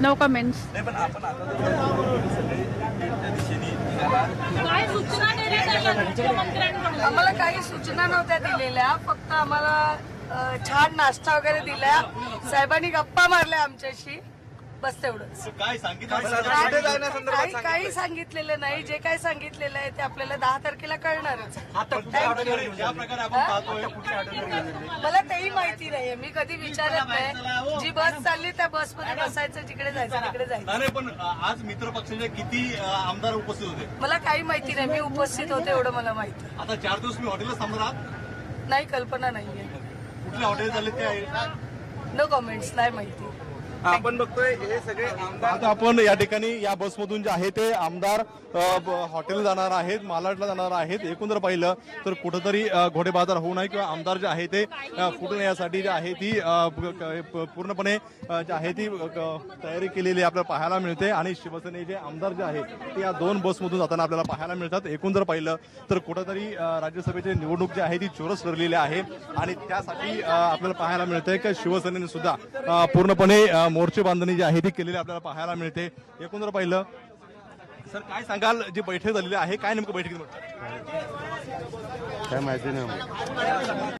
No comments. आम्हाला काही सूचना नव्हत्या दिलेल्या, फक्त आम्हाला छान नाश्ता वगैरे दिला, साहेबांनी गप्पा मारल्या आमच्याशी, बस तेवढंच। काही सांगितलेलं नाही, जे काही सांगितलेलं आहे ते आपल्याला 10 तारखेला कळणारच। मला तेही माहिती नाहीये, मी कधी विचारत नाही। जी बस चालली त्या बस मध्ये बसायचं, जिकडे जायचं तिकडे जायचं। पण आज मित्र पक्षाचे किती आमदार उपस्थित होते मला काही माहिती नाही, मी उपस्थित होते एवढं मला माहिती। आता 4 दिवस मी हॉटेलला थांबणार नाही, कल्पना नाहीये कुठल्या हॉटेल झाले ते, नो कमेंट्स, नाही माहिती। आपण बघतोय हे सगळे आमदार, आता आपण या ठिकाणी या बसमधून जे आहे ते आमदार हॉटेल जाणार आहेत, मालाडला जाणार आहेत। एकूण जर पाहिलं तर कुठेतरी घोडेबाजार होऊ नये किंवा आमदार जे आहे ते कुठून यासाठी जे आहे ती पूर्णपणे जे आहे ती तयारी केलेली आपल्याला पाहायला मिळते। आणि शिवसेनेचे आमदार जे आहेत ते या 2 बसमधून जाताना आपल्याला पाहायला मिळतात। एकूण जर पाहिलं तर कुठेतरी राज्यसभेची निवडणूक जी आहे ती चोरस ठरलेली आहे आणि त्यासाठी आपल्याला पाहायला मिळतंय की शिवसेनेने सुद्धा पूर्णपणे मोर्चे बांधणी जी आहे ती केलेली आपल्याला पाहायला मिळते। एकूण जर पाहिलं सर काय सांगाल, जी बैठक झालेली आहे काय नेमकं बैठकीत काय माहिती नाही।